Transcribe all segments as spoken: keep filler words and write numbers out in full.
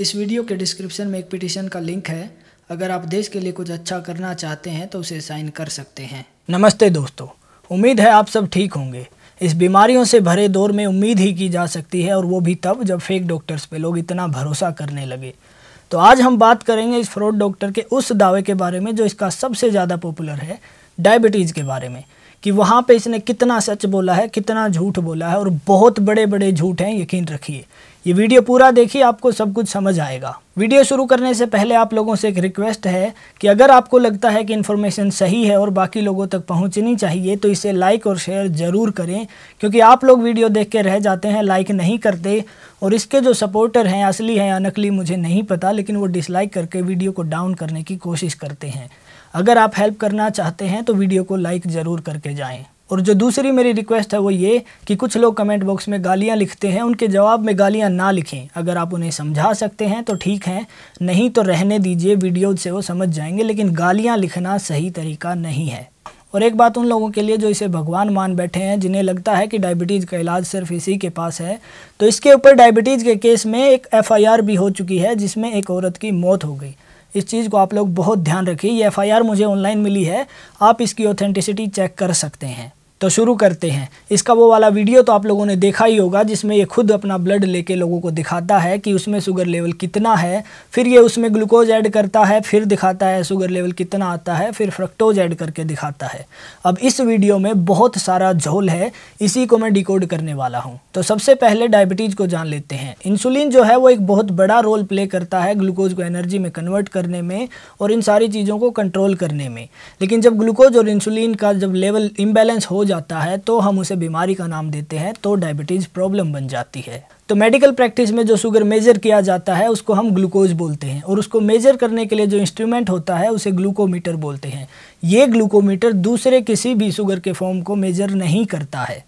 इस वीडियो के डिस्क्रिप्शन में एक पिटीशन का लिंक है, अगर आप देश के लिए कुछ अच्छा करना चाहते हैं तो उसे साइन कर सकते हैं। नमस्ते दोस्तों, उम्मीद है आप सब ठीक होंगे। इस बीमारियों से भरे दौर में उम्मीद ही की जा सकती है, और वो भी तब जब फेक डॉक्टर्स पे लोग इतना भरोसा करने लगे। तो आज हम बात करेंगे इस फ्रॉड डॉक्टर के उस दावे के बारे में जो इसका सबसे ज़्यादा पॉपुलर है, डायबिटीज़ के बारे में, कि वहाँ पे इसने कितना सच बोला है, कितना झूठ बोला है, और बहुत बड़े बड़े झूठ हैं, यकीन रखिए। ये वीडियो पूरा देखिए, आपको सब कुछ समझ आएगा। वीडियो शुरू करने से पहले आप लोगों से एक रिक्वेस्ट है कि अगर आपको लगता है कि इन्फॉर्मेशन सही है और बाकी लोगों तक पहुँचनी चाहिए तो इसे लाइक और शेयर ज़रूर करें, क्योंकि आप लोग वीडियो देख के रह जाते हैं, लाइक नहीं करते, और इसके जो सपोर्टर हैं, असली हैं या नकली मुझे नहीं पता, लेकिन वो डिसलाइक करके वीडियो को डाउन करने की कोशिश करते हैं। अगर आप हेल्प करना चाहते हैं तो वीडियो को लाइक ज़रूर करके जाएं। और जो दूसरी मेरी रिक्वेस्ट है वो ये कि कुछ लोग कमेंट बॉक्स में गालियाँ लिखते हैं, उनके जवाब में गालियाँ ना लिखें। अगर आप उन्हें समझा सकते हैं तो ठीक है, नहीं तो रहने दीजिए, वीडियो से वो समझ जाएंगे, लेकिन गालियाँ लिखना सही तरीका नहीं है। और एक बात उन लोगों के लिए जो इसे भगवान मान बैठे हैं, जिन्हें लगता है कि डायबिटीज़ का इलाज सिर्फ इसी के पास है, तो इसके ऊपर डायबिटीज़ के केस में एक एफ़ आई आर भी हो चुकी है जिसमें एक औरत की मौत हो गई। इस चीज़ को आप लोग बहुत ध्यान रखिए। ये एफ आई आर मुझे ऑनलाइन मिली है, आप इसकी ऑथेंटिसिटी चेक कर सकते हैं। तो शुरू करते हैं। इसका वो वाला वीडियो तो आप लोगों ने देखा ही होगा जिसमें ये खुद अपना ब्लड लेके लोगों को दिखाता है कि उसमें शुगर लेवल कितना है, फिर ये उसमें ग्लूकोज ऐड करता है, फिर दिखाता है शुगर लेवल कितना आता है, फिर फ्रक्टोज ऐड करके दिखाता है। अब इस वीडियो में बहुत सारा झोल है, इसी को मैं डिकोड करने वाला हूँ। तो सबसे पहले डायबिटीज़ को जान लेते हैं। इंसुलिन जो है वो एक बहुत बड़ा रोल प्ले करता है ग्लूकोज को एनर्जी में कन्वर्ट करने में और इन सारी चीज़ों को कंट्रोल करने में, लेकिन जब ग्लूकोज और इंसुलिन का जब लेवल इम्बैलेंस हो जाता है तो हम उसे बीमारी का नाम देते हैं, तो डायबिटीज प्रॉब्लम बन जाती है। तो मेडिकल प्रैक्टिस में जो शुगर मेजर किया जाता है उसको हम ग्लूकोज बोलते हैं, और उसको मेजर करने के लिए जो इंस्ट्रूमेंट होता है उसे ग्लूकोमीटर बोलते हैं। ये ग्लूकोमीटर दूसरे किसी भी शुगर के फॉर्म को मेजर नहीं करता है।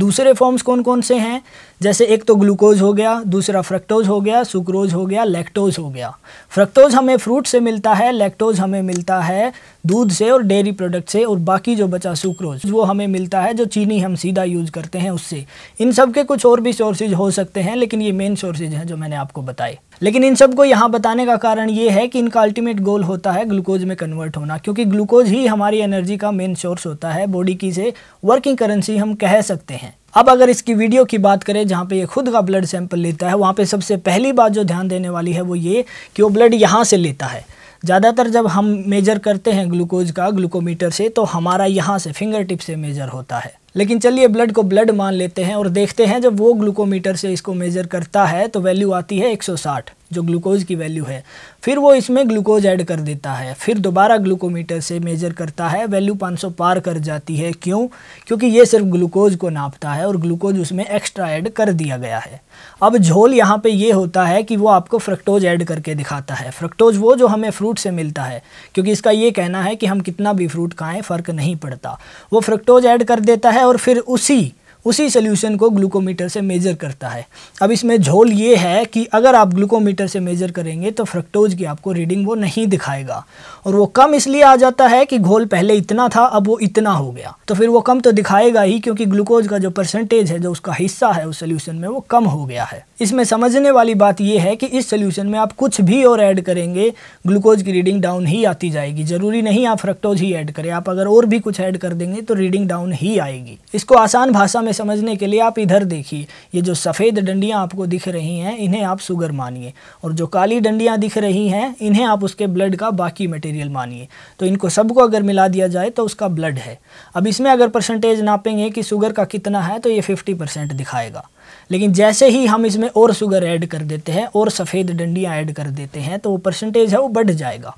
दूसरे फॉर्म्स कौन कौन से हैं? जैसे एक तो ग्लूकोज हो गया, दूसरा फ्रक्टोज हो गया, सुक्रोज हो गया, लैक्टोज हो गया। फ्रक्टोज हमें फ्रूट से मिलता है, लैक्टोज हमें मिलता है दूध से और डेयरी प्रोडक्ट से, और बाकी जो बचा सुक्रोज वो हमें मिलता है जो चीनी हम सीधा यूज़ करते हैं उससे। इन सब के कुछ और भी सोर्सेज हो सकते हैं, लेकिन ये मेन सोर्सेज हैं जो मैंने आपको बताए। लेकिन इन सबको यहाँ बताने का कारण ये है कि इनका अल्टीमेट गोल होता है ग्लूकोज में कन्वर्ट होना, क्योंकि ग्लूकोज ही हमारी एनर्जी का मेन सोर्स होता है, बॉडी की से वर्किंग करेंसी हम कह सकते हैं। अब अगर इसकी वीडियो की बात करें जहाँ पे ये खुद का ब्लड सैंपल लेता है, वहाँ पे सबसे पहली बात जो ध्यान देने वाली है वो ये कि वो ब्लड यहाँ से लेता है। ज़्यादातर जब हम मेजर करते हैं ग्लूकोज का ग्लूकोमीटर से तो हमारा यहाँ से फिंगर टिप से मेजर होता है, लेकिन चलिए ब्लड को ब्लड मान लेते हैं और देखते हैं जब वो ग्लूकोमीटर से इसको मेजर करता है तो वैल्यू आती है एक सौ साठ जो ग्लूकोज की वैल्यू है। फिर वो इसमें ग्लूकोज ऐड कर देता है, फिर दोबारा ग्लूकोमीटर से मेजर करता है, वैल्यू पाँच सौ पार कर जाती है। क्यों? क्योंकि ये सिर्फ ग्लूकोज को नापता है और ग्लूकोज उसमें एक्स्ट्रा ऐड कर दिया गया है। अब झोल यहाँ पे ये होता है कि वो आपको फ्रक्टोज ऐड करके दिखाता है। फ्रक्टोज वो जो हमें फ्रूट से मिलता है, क्योंकि इसका ये कहना है कि हम कितना भी फ्रूट खाएँ फ़र्क नहीं पड़ता। वो फ्रक्टोज ऐड कर देता है और फिर उसी उसी सोल्यूशन को ग्लूकोमीटर से मेजर करता है। अब इसमें झोल ये है कि अगर आप ग्लूकोमीटर से मेजर करेंगे तो फ्रक्टोज की आपको रीडिंग वो नहीं दिखाएगा, और वो कम इसलिए आ जाता है कि घोल पहले इतना था अब वो इतना हो गया, तो फिर वो कम तो दिखाएगा ही, क्योंकि ग्लूकोज का जो परसेंटेज है, जो उसका हिस्सा है उस सोल्यूशन में, वो कम हो गया है। इसमें समझने वाली बात यह है कि इस सोल्यूशन में आप कुछ भी और ऐड करेंगे ग्लूकोज की रीडिंग डाउन ही आती जाएगी। ज़रूरी नहीं आप फ्रक्टोज ही ऐड करें, आप अगर और भी कुछ ऐड कर देंगे तो रीडिंग डाउन ही आएगी। इसको आसान भाषा में समझने के लिए आप इधर देखिए, ये जो सफ़ेद डंडियाँ आपको दिख रही हैं इन्हें आप शुगर मानिए, और जो काली डंडियाँ दिख रही हैं इन्हें आप उसके ब्लड का बाकी मटेरियल मानिए। तो इनको सबको अगर मिला दिया जाए तो उसका ब्लड है। अब इसमें अगर परसेंटेज नापेंगे कि शुगर का कितना है तो ये फिफ्टी परसेंट दिखाएगा, लेकिन जैसे ही हम इसमें और शुगर ऐड कर देते हैं और सफ़ेद डंडियाँ ऐड कर देते हैं तो वो परसेंटेज है वो बढ़ जाएगा।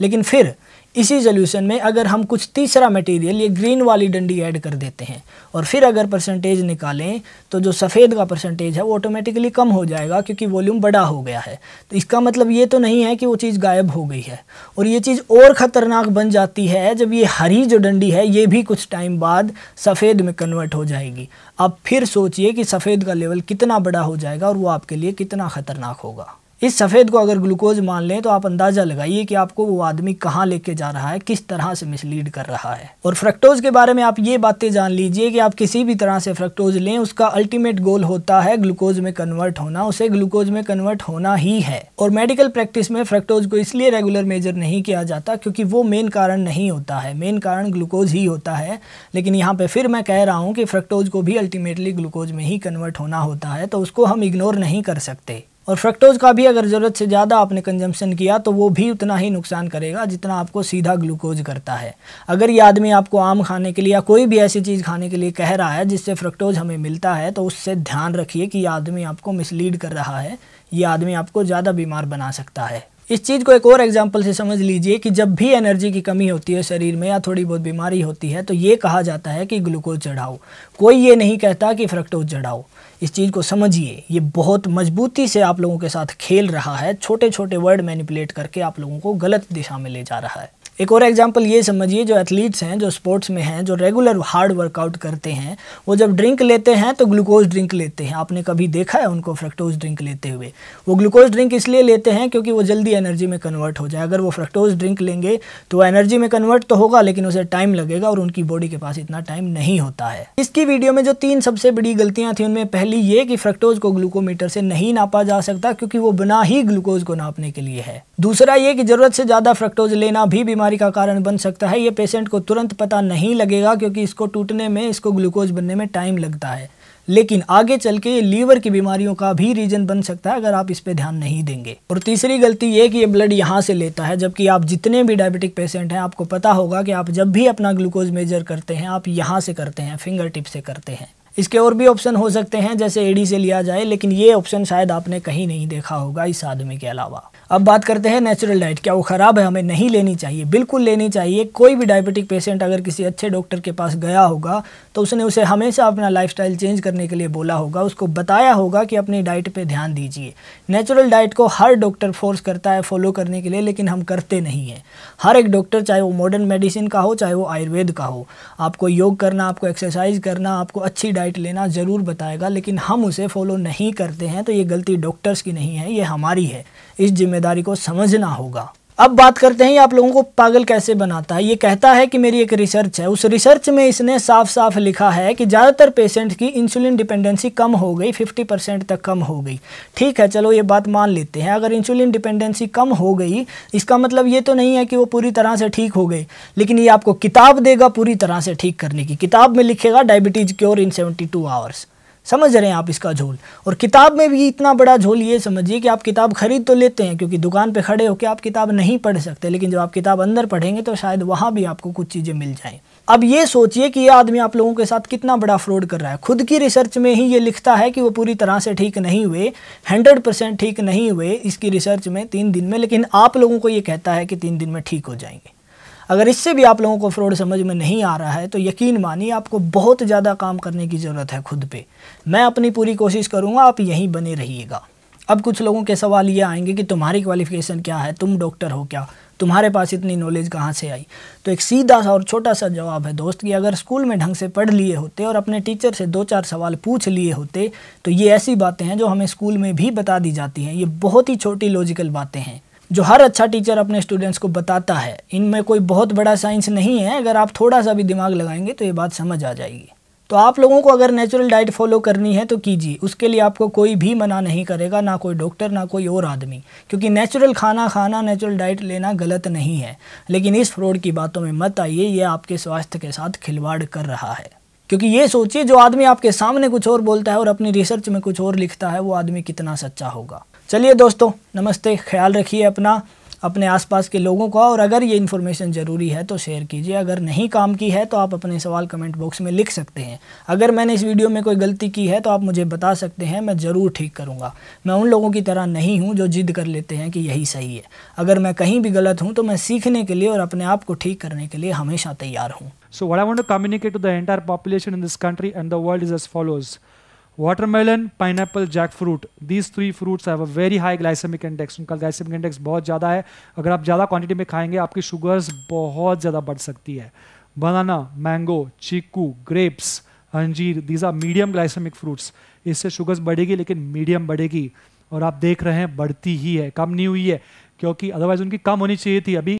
लेकिन फिर इसी सोल्यूशन में अगर हम कुछ तीसरा मटेरियल, ये ग्रीन वाली डंडी ऐड कर देते हैं, और फिर अगर परसेंटेज निकालें तो जो सफ़ेद का परसेंटेज है वो ऑटोमेटिकली कम हो जाएगा, क्योंकि वॉल्यूम बड़ा हो गया है। तो इसका मतलब ये तो नहीं है कि वो चीज़ गायब हो गई है। और ये चीज़ और ख़तरनाक बन जाती है जब ये हरी जो डंडी है ये भी कुछ टाइम बाद सफ़ेद में कन्वर्ट हो जाएगी। अब फिर सोचिए कि सफ़ेद का लेवल कितना बड़ा हो जाएगा और वो आपके लिए कितना ख़तरनाक होगा। इस सफ़ेद को अगर ग्लूकोज मान लें तो आप अंदाज़ा लगाइए कि आपको वो आदमी कहाँ लेके जा रहा है, किस तरह से मिसलीड कर रहा है। और फ्रक्टोज़ के बारे में आप ये बातें जान लीजिए कि आप किसी भी तरह से फ्रक्टोज लें, उसका अल्टीमेट गोल होता है ग्लूकोज में कन्वर्ट होना, उसे ग्लूकोज में कन्वर्ट होना ही है। और मेडिकल प्रैक्टिस में फ्रक्टोज को इसलिए रेगुलर मेजर नहीं किया जाता क्योंकि वो मेन कारण नहीं होता है, मेन कारण ग्लूकोज ही होता है। लेकिन यहाँ पे फिर मैं कह रहा हूँ कि फ्रक्टोज को भी अल्टीमेटली ग्लूकोज में ही कन्वर्ट होना होता है, तो उसको हम इग्नोर नहीं कर सकते। और फ्रक्टोज का भी अगर ज़रूरत से ज़्यादा आपने कंजम्पशन किया तो वो भी उतना ही नुकसान करेगा जितना आपको सीधा ग्लूकोज करता है। अगर ये आदमी आपको आम खाने के लिए या कोई भी ऐसी चीज़ खाने के लिए कह रहा है जिससे फ्रक्टोज हमें मिलता है, तो उससे ध्यान रखिए कि ये आदमी आपको मिसलीड कर रहा है, ये आदमी आपको ज़्यादा बीमार बना सकता है। इस चीज़ को एक और एग्जाम्पल से समझ लीजिए कि जब भी एनर्जी की कमी होती है शरीर में या थोड़ी बहुत बीमारी होती है तो ये कहा जाता है कि ग्लूकोज चढ़ाओ, कोई ये नहीं कहता कि फ्रक्टोज चढ़ाओ। इस चीज़ को समझिए, ये बहुत मजबूती से आप लोगों के साथ खेल रहा है, छोटे छोटे वर्ड मैनिपुलेट करके आप लोगों को गलत दिशा में ले जा रहा है। एक और एग्जाम्पल ये समझिए, जो एथलीट्स हैं, जो स्पोर्ट्स में हैं, जो रेगुलर हार्ड वर्कआउट करते हैं, वो जब ड्रिंक लेते हैं तो ग्लूकोज ड्रिंक लेते हैं। आपने कभी देखा है उनको फ्रक्टोज ड्रिंक लेते हुए? वो ग्लूकोज ड्रिंक इसलिए लेते हैं क्योंकि वो जल्दी एनर्जी में कन्वर्ट हो जाए। अगर वो फ्रक्टोज ड्रिंक लेंगे तो वो एनर्जी में कन्वर्ट तो होगा लेकिन उसे टाइम लगेगा और उनकी बॉडी के पास इतना टाइम नहीं होता है। इसकी वीडियो में जो तीन सबसे बड़ी गलतियाँ थी उनमें पहली ये कि फ्रक्टोज को ग्लूकोमीटर से नहीं नापा जा सकता क्योंकि वो बिना ही ग्लूकोज को नापने के लिए है। दूसरा ये कि ज़रूरत से ज़्यादा फ्रक्टोज लेना भी बीमारी का कारण बन सकता है, ये पेशेंट को तुरंत पता नहीं लगेगा क्योंकि इसको टूटने में, इसको ग्लूकोज बनने में टाइम लगता है, लेकिन आगे चल के ये लीवर की बीमारियों का भी रीजन बन सकता है अगर आप इस पे ध्यान नहीं देंगे। और तीसरी गलती ये कि ये ब्लड यहाँ से लेता है, जबकि आप जितने भी डायबिटिक पेशेंट हैं आपको पता होगा कि आप जब भी अपना ग्लूकोज मेजर करते हैं आप यहाँ से करते हैं, फिंगर टिप से करते हैं। इसके और भी ऑप्शन हो सकते हैं जैसे एडी से लिया जाए, लेकिन ये ऑप्शन शायद आपने कहीं नहीं देखा होगा इस आदमी के अलावा। अब बात करते हैं नेचुरल डाइट, क्या वो ख़राब है, हमें नहीं लेनी चाहिए? बिल्कुल लेनी चाहिए। कोई भी डायबिटिक पेशेंट अगर किसी अच्छे डॉक्टर के पास गया होगा तो उसने उसे हमेशा अपना लाइफस्टाइल चेंज करने के लिए बोला होगा, उसको बताया होगा कि अपनी डाइट पर ध्यान दीजिए। नेचुरल डाइट को हर डॉक्टर फोर्स करता है फॉलो करने के लिए, लेकिन हम करते नहीं हैं। हर एक डॉक्टर, चाहे वो मॉडर्न मेडिसिन का हो चाहे वो आयुर्वेद का हो, आपको योग करना, आपको एक्सरसाइज करना, आपको अच्छी डाइट लेना ज़रूर बताएगा, लेकिन हम उसे फॉलो नहीं करते हैं। तो ये गलती डॉक्टर्स की नहीं है, ये हमारी है, इस जिम्मेदारी को समझना होगा। अब बात करते हैं ये आप लोगों को पागल कैसे बनाता है। ये कहता है कि मेरी एक रिसर्च है, उस रिसर्च में इसने साफ साफ लिखा है कि ज़्यादातर पेशेंट की इंसुलिन डिपेंडेंसी कम हो गई, पचास परसेंट तक कम हो गई। ठीक है, चलो ये बात मान लेते हैं। अगर इंसुलिन डिपेंडेंसी कम हो गई, इसका मतलब ये तो नहीं है कि वो पूरी तरह से ठीक हो गई, लेकिन ये आपको किताब देगा पूरी तरह से ठीक करने की। किताब में लिखेगा diabetes cure in seventy two hours. समझ रहे हैं आप इसका झोल? और किताब में भी इतना बड़ा झोल, ये समझिए कि आप किताब खरीद तो लेते हैं क्योंकि दुकान पे खड़े होकर आप किताब नहीं पढ़ सकते, लेकिन जब आप किताब अंदर पढ़ेंगे तो शायद वहाँ भी आपको कुछ चीज़ें मिल जाएं। अब ये सोचिए कि ये आदमी आप लोगों के साथ कितना बड़ा फ्रॉड कर रहा है। खुद की रिसर्च में ही ये लिखता है कि वो पूरी तरह से ठीक नहीं हुए, हंड्रेड परसेंट ठीक नहीं हुए इसकी रिसर्च में तीन दिन में, लेकिन आप लोगों को ये कहता है कि तीन दिन में ठीक हो जाएंगे। अगर इससे भी आप लोगों को फ्रॉड समझ में नहीं आ रहा है तो यकीन मानिए आपको बहुत ज़्यादा काम करने की ज़रूरत है खुद पे। मैं अपनी पूरी कोशिश करूँगा, आप यहीं बने रहिएगा। अब कुछ लोगों के सवाल ये आएंगे कि तुम्हारी क्वालिफ़िकेशन क्या है, तुम डॉक्टर हो क्या, तुम्हारे पास इतनी नॉलेज कहाँ से आई? तो एक सीधा सा और छोटा सा जवाब है दोस्त कि अगर स्कूल में ढंग से पढ़ लिए होते और अपने टीचर से दो चार सवाल पूछ लिए होते तो ये ऐसी बातें हैं जो हमें स्कूल में भी बता दी जाती हैं। ये बहुत ही छोटी लॉजिकल बातें हैं जो हर अच्छा टीचर अपने स्टूडेंट्स को बताता है। इनमें कोई बहुत बड़ा साइंस नहीं है, अगर आप थोड़ा सा भी दिमाग लगाएंगे तो ये बात समझ आ जाएगी। तो आप लोगों को अगर नेचुरल डाइट फॉलो करनी है तो कीजिए, उसके लिए आपको कोई भी मना नहीं करेगा, ना कोई डॉक्टर ना कोई और आदमी, क्योंकि नेचुरल खाना खाना, नेचुरल डाइट लेना गलत नहीं है। लेकिन इस फ्रॉड की बातों में मत आइए, ये आपके स्वास्थ्य के साथ खिलवाड़ कर रहा है। क्योंकि ये सोचिए, जो आदमी आपके सामने कुछ और बोलता है और अपनी रिसर्च में कुछ और लिखता है, वो आदमी कितना सच्चा होगा। चलिए दोस्तों, नमस्ते, ख्याल रखिए अपना, अपने आसपास के लोगों का, और अगर ये इन्फॉर्मेशन ज़रूरी है तो शेयर कीजिए। अगर नहीं काम की है तो आप अपने सवाल कमेंट बॉक्स में लिख सकते हैं। अगर मैंने इस वीडियो में कोई गलती की है तो आप मुझे बता सकते हैं, मैं ज़रूर ठीक करूँगा। मैं उन लोगों की तरह नहीं हूँ जो जिद कर लेते हैं कि यही सही है। अगर मैं कहीं भी गलत हूँ तो मैं सीखने के लिए और अपने आप को ठीक करने के लिए हमेशा तैयार हूँ। So what I want to communicate to the entire population in this country and the world is as follows: watermelon, pineapple, jackfruit, these three fruits have a very high glycemic index. उनका glycemic index बहुत ज़्यादा है, अगर आप ज़्यादा quantity में खाएंगे आपकी शुगर्स बहुत ज़्यादा बढ़ सकती है। बनाना, मैंगो, चीकू, ग्रेप्स, अंजीर, these are medium glycemic fruits. इससे शुगर्स बढ़ेगी लेकिन मीडियम बढ़ेगी। और आप देख रहे हैं बढ़ती ही है, कम नहीं हुई है, क्योंकि अदरवाइज उनकी कम होनी चाहिए थी। अभी